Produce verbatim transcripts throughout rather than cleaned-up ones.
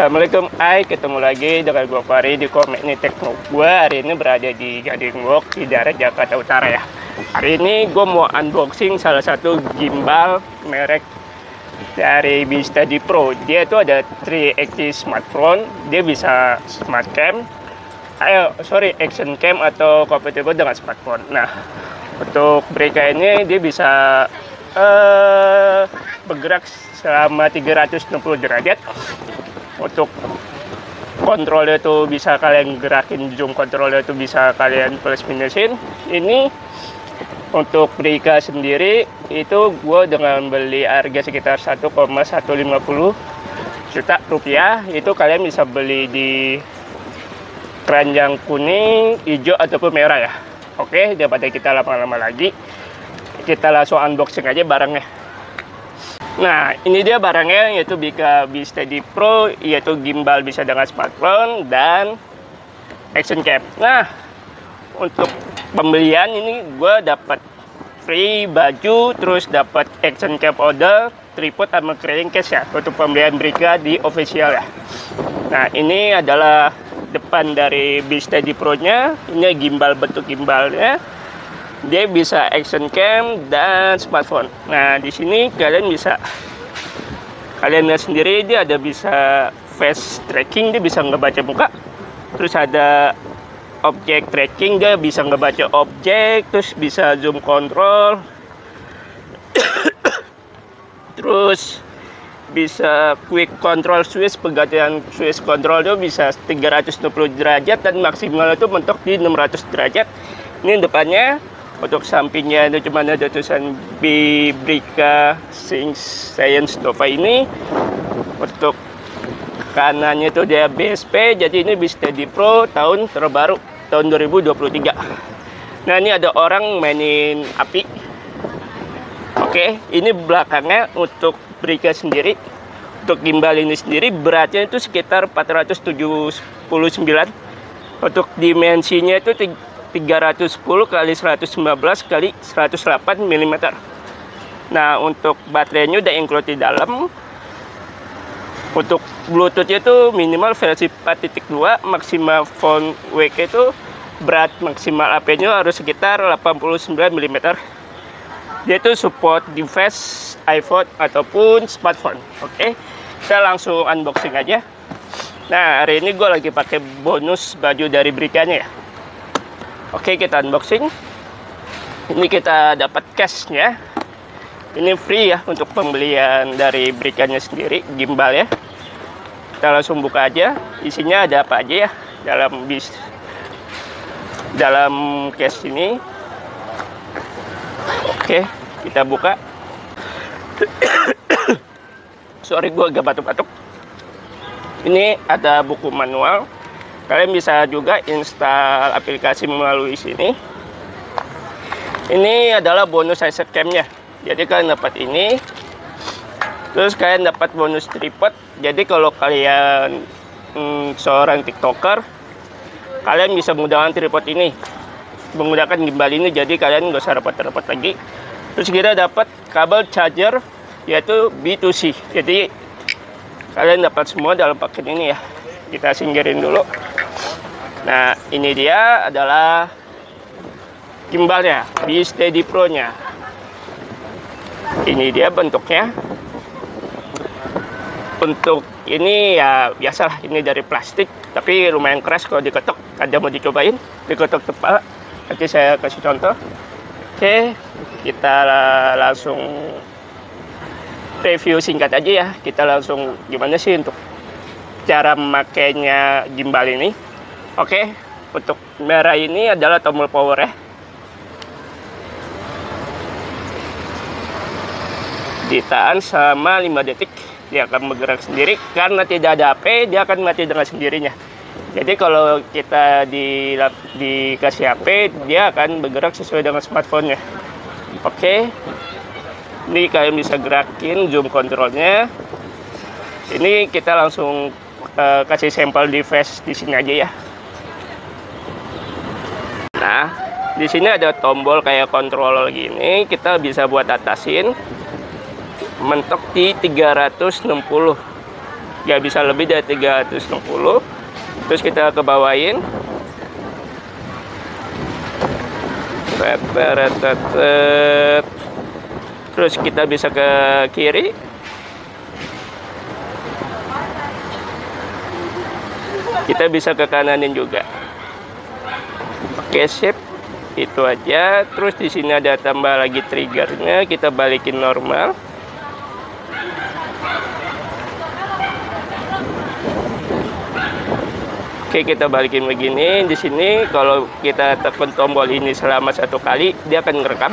Assalamualaikum, hai, ketemu lagi dengan gue Farid di Komik Tekno. Gue hari ini berada di Gadingwalk di daerah Jakarta Utara ya. Hari ini gue mau unboxing salah satu gimbal merek dari B-Steady Pro. Dia itu ada three axis smartphone, dia bisa smart cam, ayo sorry action cam atau kompatibel dengan smartphone. Nah, untuk Brica ini dia bisa uh, bergerak selama tiga ratus enam puluh derajat. Untuk kontrolnya itu bisa kalian gerakin, zoom kontrolnya itu bisa kalian plus minusin. Ini untuk Brica sendiri itu gue dengan beli harga sekitar satu koma seratus lima puluh juta rupiah, itu kalian bisa beli di keranjang kuning, hijau ataupun merah ya. Oke, daripada kita lama-lama lagi, kita langsung unboxing aja barangnya. Nah, ini dia barangnya, yaitu Brica B-Steady Pro, yaitu gimbal bisa dengan smartphone dan action cam. Nah, untuk pembelian ini gue dapat free baju, terus dapat action cam order, tripod sama carrying case ya, untuk pembelian Brica di official ya. Nah, ini adalah depan dari B-Steady Pro-nya, ini gimbal, bentuk gimbalnya. Dia bisa action cam dan smartphone. Nah, di sini kalian bisa kalian lihat sendiri, dia ada bisa face tracking, dia bisa ngebaca muka. Terus ada objek tracking, dia bisa ngebaca objek, terus bisa zoom control. Terus bisa quick control switch, penggantian switch control dia bisa tiga ratus enam puluh derajat dan maksimal itu mentok di enam ratus derajat. Ini depannya. Untuk sampingnya itu cuma ada tulisan Brica Sync Science Dova ini. Untuk kanannya itu dia B S P, jadi ini B-Steady Pro tahun terbaru tahun dua ribu dua puluh tiga. Nah, ini ada orang mainin api. Oke, ini belakangnya untuk Brica sendiri. Untuk gimbal ini sendiri beratnya itu sekitar empat ratus tujuh puluh sembilan. Untuk dimensinya itu tiga ratus sepuluh kali seratus lima belas kali seratus delapan milimeter. Nah, untuk baterainya udah include di dalam. Untuk bluetoothnya itu minimal versi empat titik dua, maksimal font W K itu berat maksimal A P-nya harus sekitar delapan puluh sembilan milimeter. Dia itu support device iPhone ataupun smartphone. Oke, kita langsung unboxing aja. Nah, hari ini gue lagi pakai bonus baju dari Brica-nya ya. Oke, kita unboxing. Ini kita dapat case-nya. Ini free ya untuk pembelian dari Brica-nya sendiri, gimbal ya. Kita langsung buka aja. Isinya ada apa aja ya dalam bis dalam case ini. Oke, kita buka. Sorry, gua agak batuk-batuk. Ini ada buku manual. Kalian bisa juga install aplikasi melalui sini. Ini adalah bonus sensor camnya. Jadi kalian dapat ini. Terus kalian dapat bonus tripod. Jadi kalau kalian hmm, seorang TikToker, kalian bisa menggunakan tripod ini, menggunakan gimbal ini. Jadi kalian nggak usah repot-repot lagi. Terus kita dapat kabel charger, yaitu B dua C. Jadi kalian dapat semua dalam paket ini ya. Kita singkirin dulu. Nah, ini dia adalah gimbalnya, B-Steady Pro-nya. Ini dia bentuknya. Untuk ini ya biasalah, ini dari plastik, tapi lumayan keras kalau diketok. Ada mau dicobain? Diketok kepala. Nanti saya kasih contoh. Oke, kita langsung review singkat aja ya. Kita langsung gimana sih untuk cara memakainya gimbal ini. Oke, untuk merah ini adalah tombol power ya. Ditahan selama lima detik, dia akan bergerak sendiri. Karena tidak ada H P, dia akan mati dengan sendirinya. Jadi kalau kita di, dikasih H P, dia akan bergerak sesuai dengan smartphone-nya. Oke, ini kalian bisa gerakin zoom control-nya. Ini kita langsung uh, kasih sampel device di sini aja ya. Nah, di sini ada tombol kayak kontrol gini, kita bisa buat atasin mentok di tiga ratus enam puluh. ya bisa lebih dari tiga ratus enam puluh. Terus kita kebawain. Terus kita bisa ke kiri. Kita bisa ke kananin juga. Oke, sip. Itu aja. Terus di sini ada tambah lagi triggernya, kita balikin normal. Oke, kita balikin begini. Di sini kalau kita tekan tombol ini selama satu kali, dia akan ngerekam.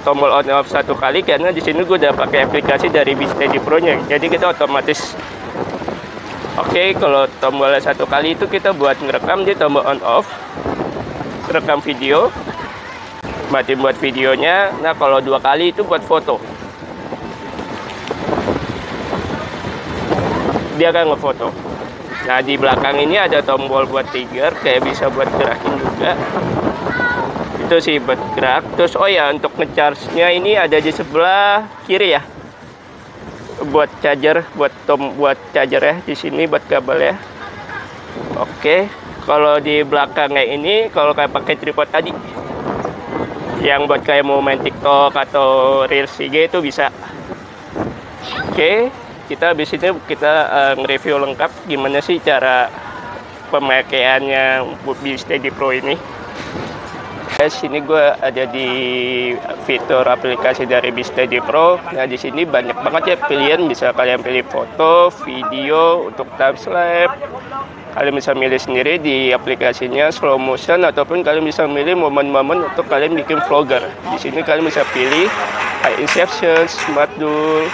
Tombol on off satu kali, karena di sini gue udah pakai aplikasi dari B-Steady Pro-nya, jadi kita otomatis. Oke, kalau tombolnya satu kali itu kita buat ngerekam, di tombol on off rekam video, matiin buat videonya. Nah, kalau dua kali itu buat foto, dia akan ngefoto. Nah, di belakang ini ada tombol buat trigger, kayak bisa buat gerakin juga. Itu sih buat gerak. Terus oh ya, untuk ngecharge-nya ini ada di sebelah kiri ya. Buat charger, buat tom buat charger ya di sini, buat kabel ya. Oke, kalau di belakangnya ini kalau kayak pakai tripod tadi. Yang buat kayak mau main TikTok atau Reels I G itu bisa. Oke, kita habis itu kita uh, nge-review lengkap gimana sih cara pemakaiannya B-Steady Pro ini. Guys, ini gue ada di fitur aplikasi dari B-Steady Pro. Nah, di sini banyak banget ya pilihan, bisa kalian pilih foto, video, untuk time lapse. Kalian bisa milih sendiri di aplikasinya slow motion, ataupun kalian bisa milih momen-momen untuk kalian bikin vlogger. Di sini kalian bisa pilih kayak inception, smart duel,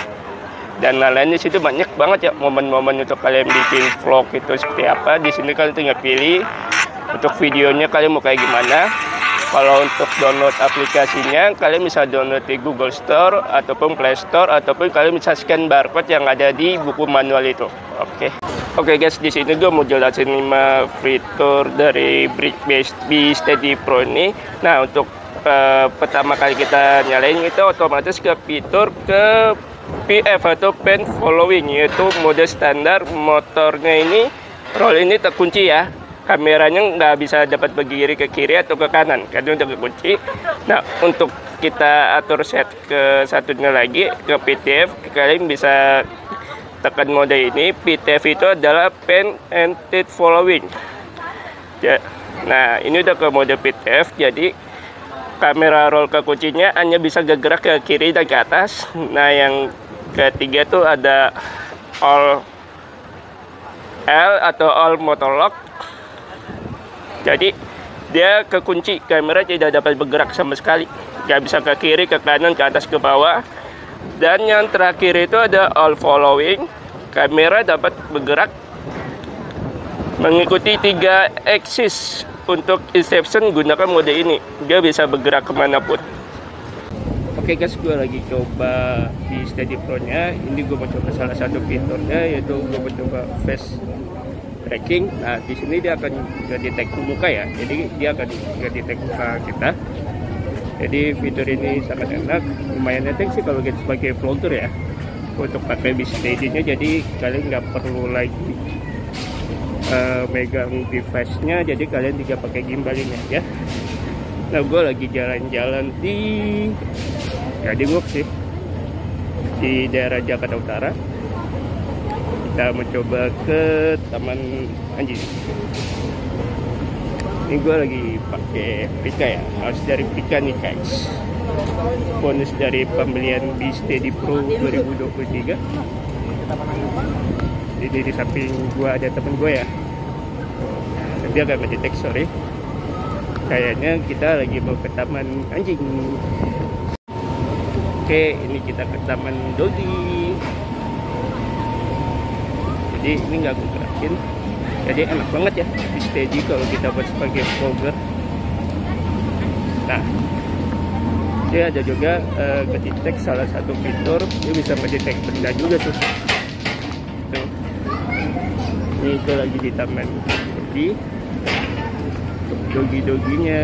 dan lain-lain. Di situ banyak banget ya momen-momen untuk kalian bikin vlog itu seperti apa. Di sini kalian tinggal pilih untuk videonya kalian mau kayak gimana. Kalau untuk download aplikasinya, kalian bisa download di Google Store ataupun Play Store, ataupun kalian bisa scan barcode yang ada di buku manual itu. Oke. Okay. Oke okay guys, di sini gue mau jelasin lima fitur dari B-Steady Pro ini. Nah, untuk uh, pertama kali kita nyalain, itu otomatis ke fitur ke P F atau Pen Following, yaitu mode standar. Motornya ini, roll ini terkunci ya. Kameranya nggak bisa dapat pergi kiri ke kiri atau ke kanan karena udah dikunci. Nah, untuk kita atur set ke satunya lagi ke P T F, kalian bisa tekan mode ini. P T F itu adalah Pen and Tit Following ya. Nah, ini udah ke mode P T F, jadi kamera roll ke kuncinya hanya bisa gerak ke kiri dan ke atas. Nah, yang ketiga tuh ada All L atau All Motolog. Jadi dia kekunci, kamera tidak dapat bergerak sama sekali, nggak bisa ke kiri, ke kanan, ke atas, ke bawah. Dan yang terakhir itu ada All Following, kamera dapat bergerak mengikuti tiga eksis. Untuk inception gunakan mode ini, dia bisa bergerak kemanapun. Oke guys, gue lagi coba di B-Steady Pro-nya. Ini gue mau coba salah satu fiturnya, yaitu gue mau coba face tracking. Nah, di sini dia akan ngedetek muka ya, jadi dia akan ngedetek muka kita. Jadi fitur ini sangat enak, lumayan enak sih kalau kita sebagai vlogger ya, untuk pakai B-Steady-nya. Jadi kalian nggak perlu lagi uh, megang device-nya, jadi kalian tidak pakai gimbalinya ya. Nah, gue lagi jalan-jalan di Gadingwalk sih, di daerah Jakarta Utara. Kita mencoba ke Taman Anjing. Ini gue lagi pakai Pika ya, harus dari Pika nih guys. Bonus dari pembelian B-Steady Pro dua ribu dua puluh tiga. Jadi di samping gue ada temen gue ya. Dia agak ngedetek, sorry. Kayaknya kita lagi mau ke Taman Anjing. Oke, ini kita ke Taman Dodi. Jadi ini nggak gue gerakin, jadi enak banget ya B-Steady kalau kita buat sebagai vlogger. Nah, dia ada juga uh, ngedetek salah satu fitur, dia bisa ngedetek benda juga tuh. Tuh. Ini gue lagi di Taman Dodi. Dogi-doginya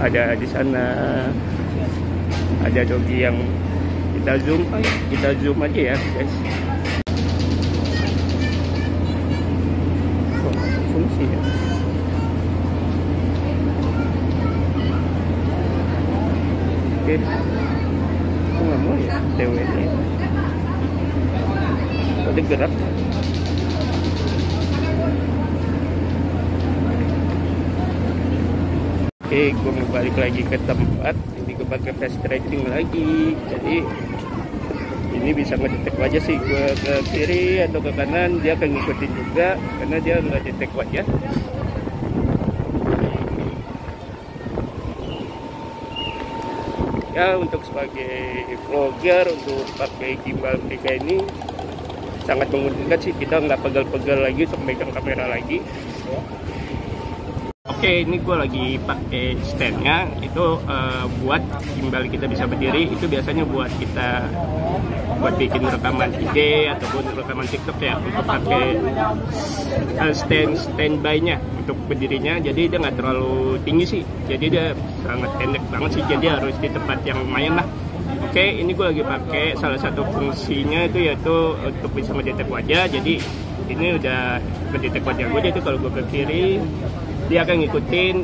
ada di sana. Ada dogi yang kita zoom, kita zoom aja ya guys. Oh, fungsi ya. Oke, aku nggak mau ya T W-nya. Ada gerak. Oke, gue mau balik lagi ke tempat. Ini gue pakai face tracking lagi. Jadi ini bisa ngedetek wajah sih, gue ke kiri atau ke kanan dia akan ngikutin juga karena dia nggak detek wajah. Ya untuk sebagai vlogger, untuk pakai gimbal Brica ini sangat menguntungkan sih, kita nggak pegal-pegal lagi untuk megang kamera lagi. Oke, ini gue lagi pakai standnya itu uh, buat gimbal kita bisa berdiri. Itu biasanya buat kita buat bikin rekaman I G ataupun rekaman TikTok ya, untuk pakai uh, stand standby-nya untuk berdirinya. Jadi dia nggak terlalu tinggi sih, jadi dia sangat pendek banget sih, jadi harus di tempat yang lumayan lah. Oke, ini gue lagi pakai salah satu fungsinya itu yaitu untuk bisa mendetek wajah. Jadi ini udah mendetek wajah gue, jadi kalau gue ke kiri dia akan ngikutin,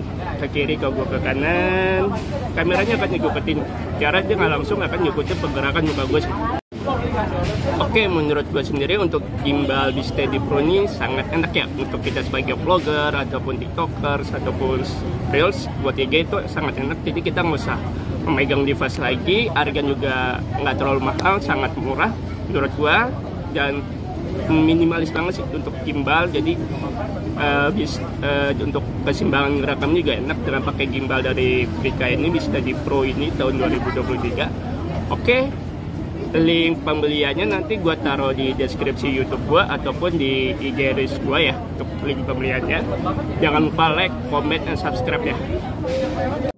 ke kiri ke gue ke kanan kameranya akan ngikutin jarak, dia nggak langsung akan ngikutin pergerakan muka gue sih. Oke, menurut gue sendiri untuk gimbal B-Steady Pro ini sangat enak ya untuk kita sebagai vlogger ataupun tiktokers ataupun reels buat I G, itu sangat enak. Jadi kita nggak usah memegang device lagi, harga juga nggak terlalu mahal, sangat murah menurut gue dan minimalis banget sih untuk gimbal. Jadi uh, bis, uh, untuk keseimbangan gerakan juga enak dengan pakai gimbal dari Brica ini, B-Steady Pro ini tahun dua ribu dua puluh tiga. Oke, link pembeliannya nanti gua taruh di deskripsi YouTube gua ataupun di I G reels gua ya untuk link pembeliannya. Jangan lupa like, comment, dan subscribe ya.